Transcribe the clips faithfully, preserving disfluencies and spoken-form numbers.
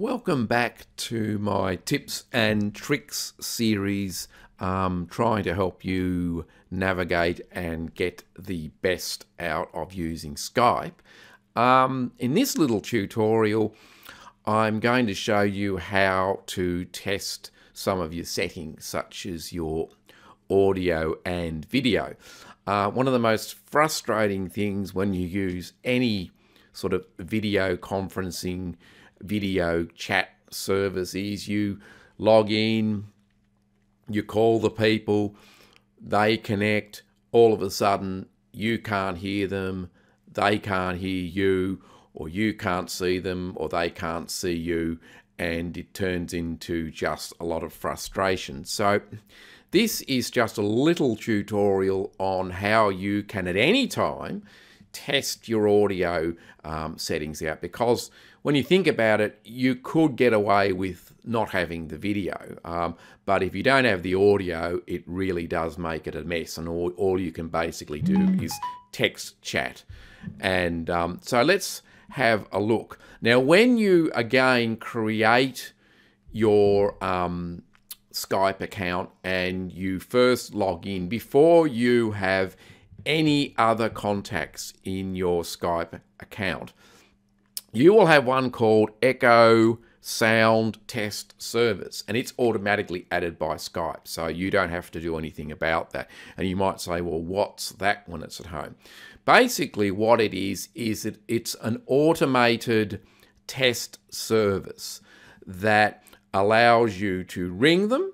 Welcome back to my tips and tricks series, um, trying to help you navigate and get the best out of using Skype. Um, in this little tutorial, I'm going to show you how to test some of your settings, such as your audio and video. Uh, one of the most frustrating things when you use any sort of video conferencing video chat service is you log in, you call the people, they connect, all of a sudden you can't hear them, they can't hear you, or you can't see them, or they can't see you, and it turns into just a lot of frustration. So this is just a little tutorial on how you can at any time test your audio um, settings out, because when you think about it, you could get away with not having the video, um, but if you don't have the audio, it really does make it a mess, and all, all you can basically do is text chat. And um, so let's have a look. Now, when you again create your um, Skype account and you first log in, before you have any other contacts in your Skype account, you will have one called Echo Sound Test Service, and it's automatically added by Skype, so you don't have to do anything about that. And you might say, well, what's that when it's at home? Basically what it is, is it, it's an automated test service that allows you to ring them.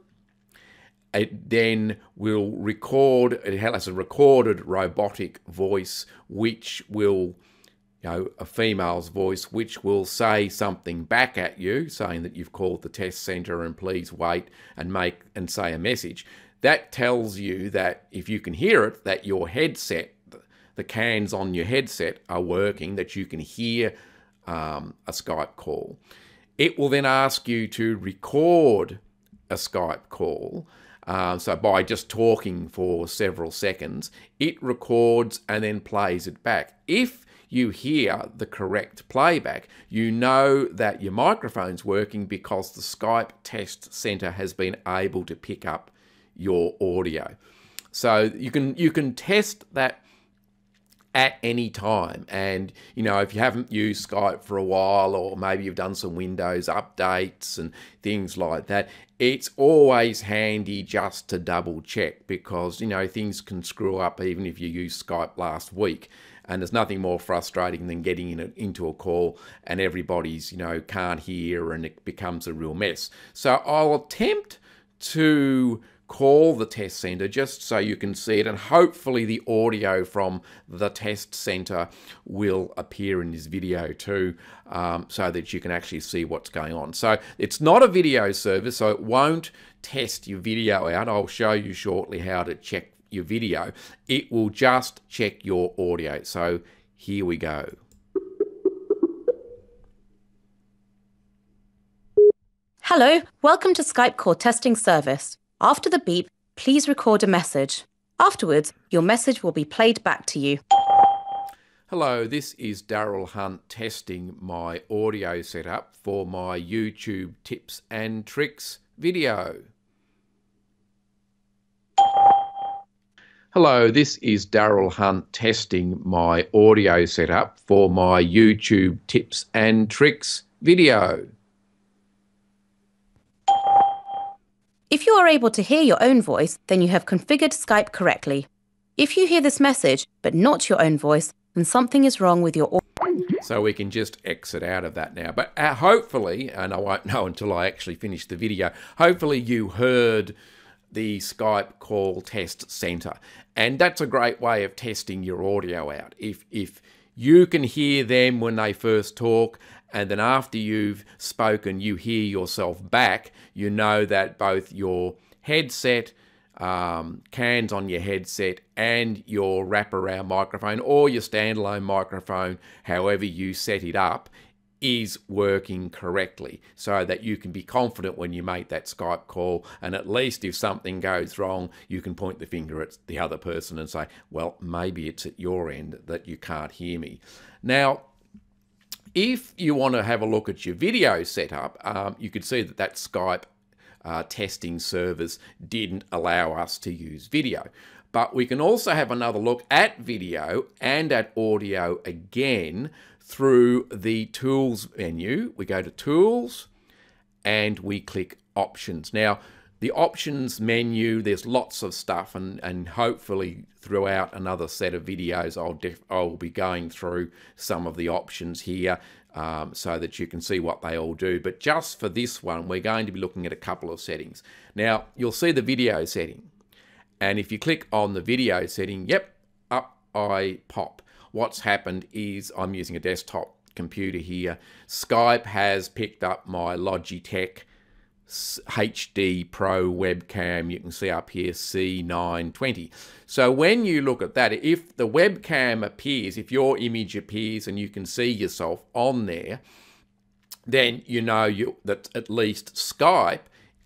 It then will record, it has a recorded robotic voice, which will, you know, a female's voice, which will say something back at you, saying that you've called the test centre and please wait, and make and say a message. That tells you that, if you can hear it, that your headset, the cans on your headset are working, that you can hear um, a Skype call. It will then ask you to record a Skype call. Uh, so by just talking for several seconds, it records and then plays it back. If you hear the correct playback, you know that your microphone's working, because the Skype Test Center has been able to pick up your audio. So you can, you can test that at any time. And, you know, if you haven't used Skype for a while, or maybe you've done some Windows updates and things like that, it's always handy just to double check, because, you know, things can screw up even if you used Skype last week. And there's nothing more frustrating than getting in a, into a call and everybody's, you know, can't hear, and it becomes a real mess. So I'll attempt to call the test center just so you can see it, and hopefully the audio from the test center will appear in this video too, um, so that you can actually see what's going on. So it's not a video service, so it won't test your video out. I'll show you shortly how to check your video. It will just check your audio. So here we go. Hello, welcome to Skype call testing service. After the beep, please record a message. Afterwards, your message will be played back to you. Hello, this is Daryl Hunt testing my audio setup for my YouTube tips and tricks video. Hello, this is Daryl Hunt testing my audio setup for my YouTube tips and tricks video. If you are able to hear your own voice, then you have configured Skype correctly. If you hear this message, but not your own voice, then something is wrong with your audio. So we can just exit out of that now. But hopefully, and I won't know until I actually finish the video, hopefully you heard the Skype call test center. And that's a great way of testing your audio out. If, if you can hear them when they first talk, and then after you've spoken, you hear yourself back, you know that both your headset, um, cans on your headset, and your wraparound microphone, or your standalone microphone, however you set it up, is working correctly, so that you can be confident when you make that Skype call. And at least if something goes wrong, you can point the finger at the other person and say, well, maybe it's at your end that you can't hear me. Now, If you want to have a look at your video setup, um, you can see that that Skype uh, testing service didn't allow us to use video. But we can also have another look at video and at audio again through the Tools menu. We go to Tools and we click Options. Now, the Options menu, there's lots of stuff, and, and hopefully throughout another set of videos, I'll, def I'll be going through some of the options here um, so that you can see what they all do. But just for this one, we're going to be looking at a couple of settings. Now, you'll see the video setting. And if you click on the video setting, yep, up I pop. What's happened is I'm using a desktop computer here. Skype has picked up my Logitech H D Pro webcam. You can see up here C nine twenty. So when you look at that, if the webcam appears, if your image appears and you can see yourself on there, then you know you, that at least Skype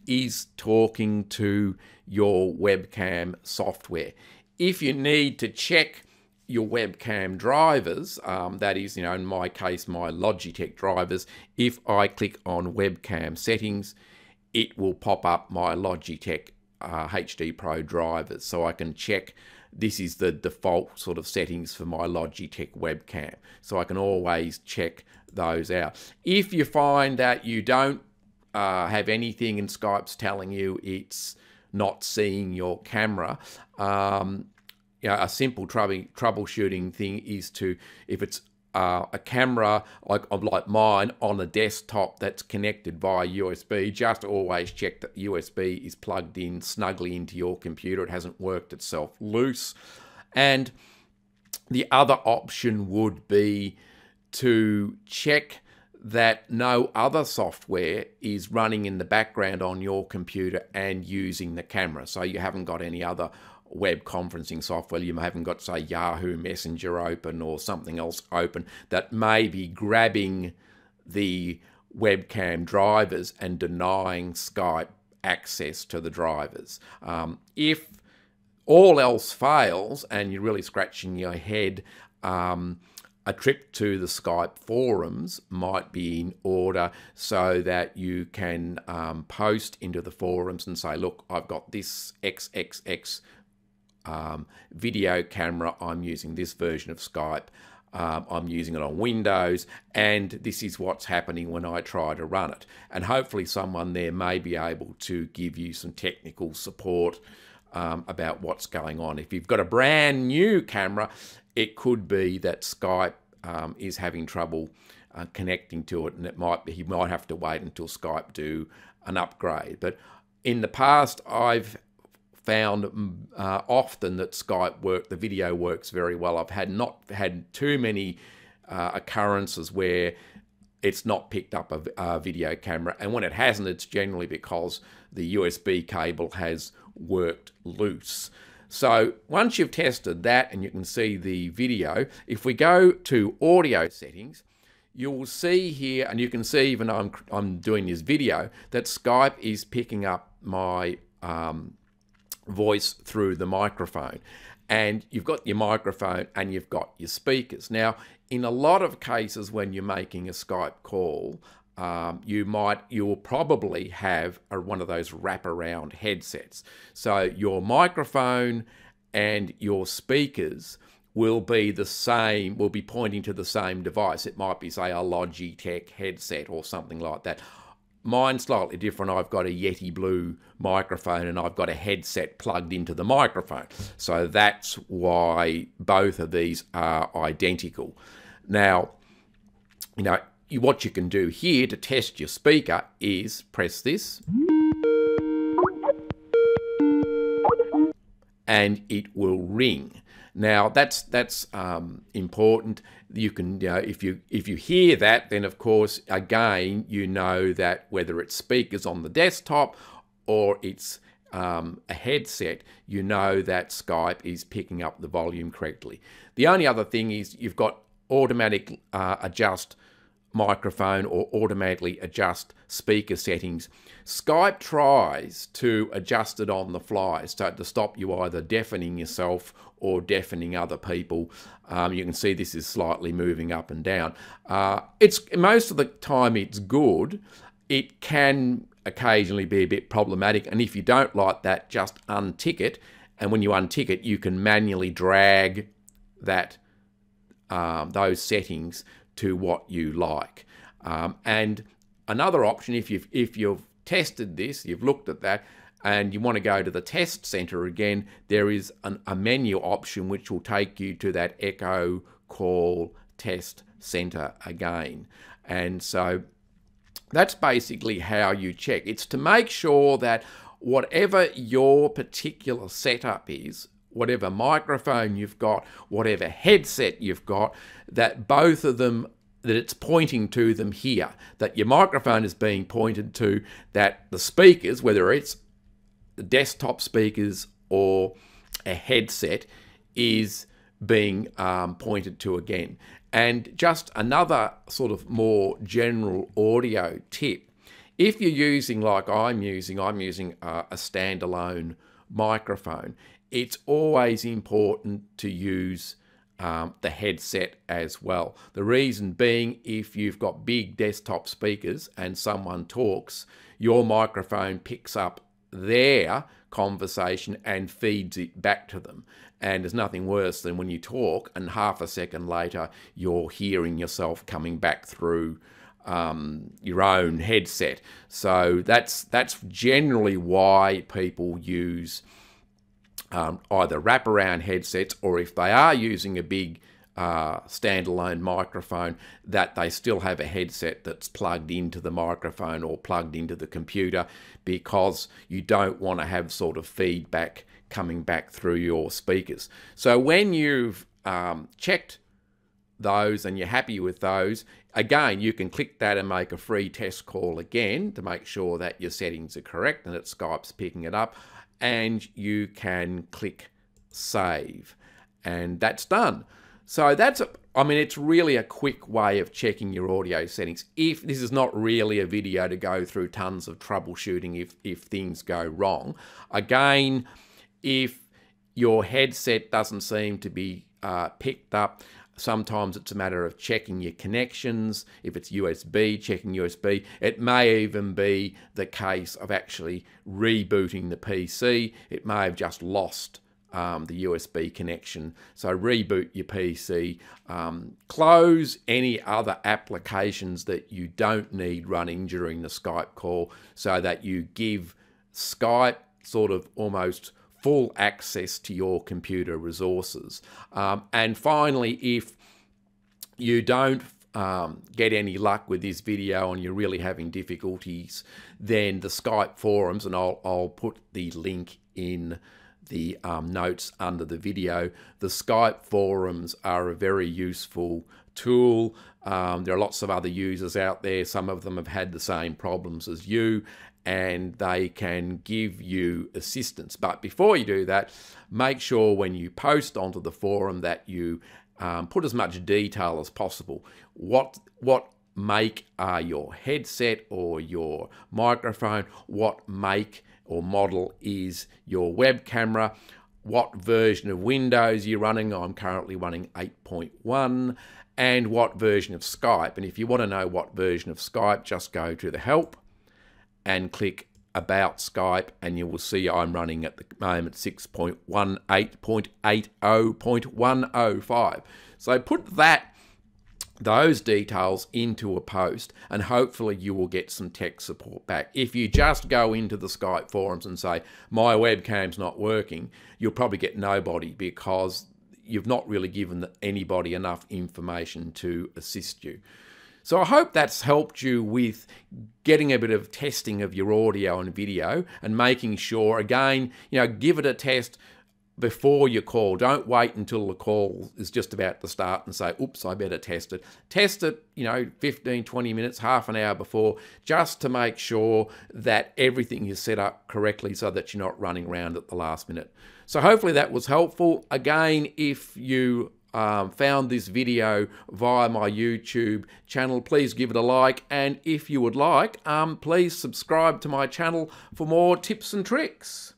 is talking to your webcam software. If you need to check your webcam drivers, um, that is, you know, in my case, my Logitech drivers, if I click on webcam settings, it will pop up my Logitech uh, H D Pro drivers. So I can check, this is the default sort of settings for my Logitech webcam. So I can always check those out. If you find that you don't uh, have anything and Skype's telling you it's not seeing your camera, um, you know, a simple troubleshooting thing is to, if it's uh, a camera like, like mine on a desktop that's connected via U S B, just always check that U S B is plugged in snugly into your computer. It hasn't worked itself loose. And the other option would be to check that no other software is running in the background on your computer and using the camera. So you haven't got any other web conferencing software, you haven't got, say, Yahoo Messenger open or something else open that may be grabbing the webcam drivers and denying Skype access to the drivers. Um, if all else fails and you're really scratching your head, um, a trip to the Skype forums might be in order so that you can um, post into the forums and say, look, I've got this triple X Um, video camera, I'm using this version of Skype, um, I'm using it on Windows, and this is what's happening when I try to run it. And hopefully someone there may be able to give you some technical support um, about what's going on. If you've got a brand new camera, it could be that Skype um, is having trouble uh, connecting to it, and it might be, you might have to wait until Skype do an upgrade. But in the past, I've found uh, often that Skype work, the video works very well. I've had not had too many uh, occurrences where it's not picked up a, a video camera, and when it hasn't, it's generally because the U S B cable has worked loose. So once you've tested that and you can see the video, if we go to audio settings, you will see here, and you can see even though I'm, I'm doing this video, that Skype is picking up my um, voice through the microphone, and you've got your microphone and you've got your speakers. Now, in a lot of cases when you're making a Skype call, um, you might, you will probably have a, one of those wraparound headsets. So your microphone and your speakers will be the same, will be pointing to the same device. It might be, say, a Logitech headset or something like that. Mine's slightly different. I've got a Yeti Blue microphone and I've got a headset plugged into the microphone. So that's why both of these are identical. Now, you know, what you can do here to test your speaker is press this, and it will ring. Now that's that's um, important. You can, you know, if you if you hear that, then of course again you know that whether it's speakers on the desktop or it's um, a headset, you know that Skype is picking up the volume correctly. The only other thing is you've got automatic uh, adjust microphone or automatically adjust speaker settings. Skype tries to adjust it on the fly, so to stop you either deafening yourself or deafening other people. Um, you can see this is slightly moving up and down. Uh, it's most of the time it's good. It can occasionally be a bit problematic, and if you don't like that, just untick it, and when you untick it, you can manually drag that um, those settings to what you like. Um, and another option, if you've, if you've tested this, you've looked at that, and you want to go to the test center again, there is an, a menu option which will take you to that Echo Call Test Center again. And so that's basically how you check. It's to make sure that whatever your particular setup is, whatever microphone you've got, whatever headset you've got, that both of them, that it's pointing to them here, that your microphone is being pointed to, that the speakers, whether it's the desktop speakers or a headset, is being um, pointed to again. And just another sort of more general audio tip, if you're using, like I'm using, I'm using a, a standalone microphone, it's always important to use um, the headset as well. The reason being, if you've got big desktop speakers and someone talks, your microphone picks up their conversation and feeds it back to them. And there's nothing worse than when you talk and half a second later, you're hearing yourself coming back through um, your own headset. So that's, that's generally why people use Um, either wraparound headsets, or if they are using a big uh, standalone microphone, that they still have a headset that's plugged into the microphone or plugged into the computer, because you don't want to have sort of feedback coming back through your speakers. So when you've um, checked those and you're happy with those, again, you can click that and make a free test call again to make sure that your settings are correct and that Skype's picking it up. And you can click save, and that's done. So that's, a, I mean, it's really a quick way of checking your audio settings. If this is not really a video to go through tons of troubleshooting if, if things go wrong. Again, if your headset doesn't seem to be uh, picked up, sometimes it's a matter of checking your connections. If it's U S B, checking U S B. It may even be the case of actually rebooting the P C. It may have just lost um, the U S B connection. So reboot your P C. Um, close any other applications that you don't need running during the Skype call, so that you give Skype sort of almost full access to your computer resources. Um, and finally, if you don't um, get any luck with this video and you're really having difficulties, then the Skype forums, and I'll, I'll put the link in the um, notes under the video, the Skype forums are a very useful tool. Um, there are lots of other users out there. Some of them have had the same problems as you, and they can give you assistance. But before you do that, make sure when you post onto the forum that you um, put as much detail as possible. What, what make are your headset or your microphone? What make or model is your web camera? What version of Windows you're running? I'm currently running eight point one. And what version of Skype? And if you want to know what version of Skype, just go to the help and click about Skype, and you will see I'm running at the moment six point one eight point eight zero point one zero five. So put that, those details into a post, and hopefully you will get some tech support back. If you just go into the Skype forums and say, my webcam's not working, you'll probably get nobody, because you've not really given anybody enough information to assist you. So I hope that's helped you with getting a bit of testing of your audio and video, and making sure, again, you know, give it a test before your call. Don't wait until the call is just about to start and say, oops, I better test it. Test it, you know, fifteen, twenty minutes, half an hour before, just to make sure that everything is set up correctly so that you're not running around at the last minute. So hopefully that was helpful. Again, if you um, found this video via my YouTube channel, please give it a like. And if you would like, um, please subscribe to my channel for more tips and tricks.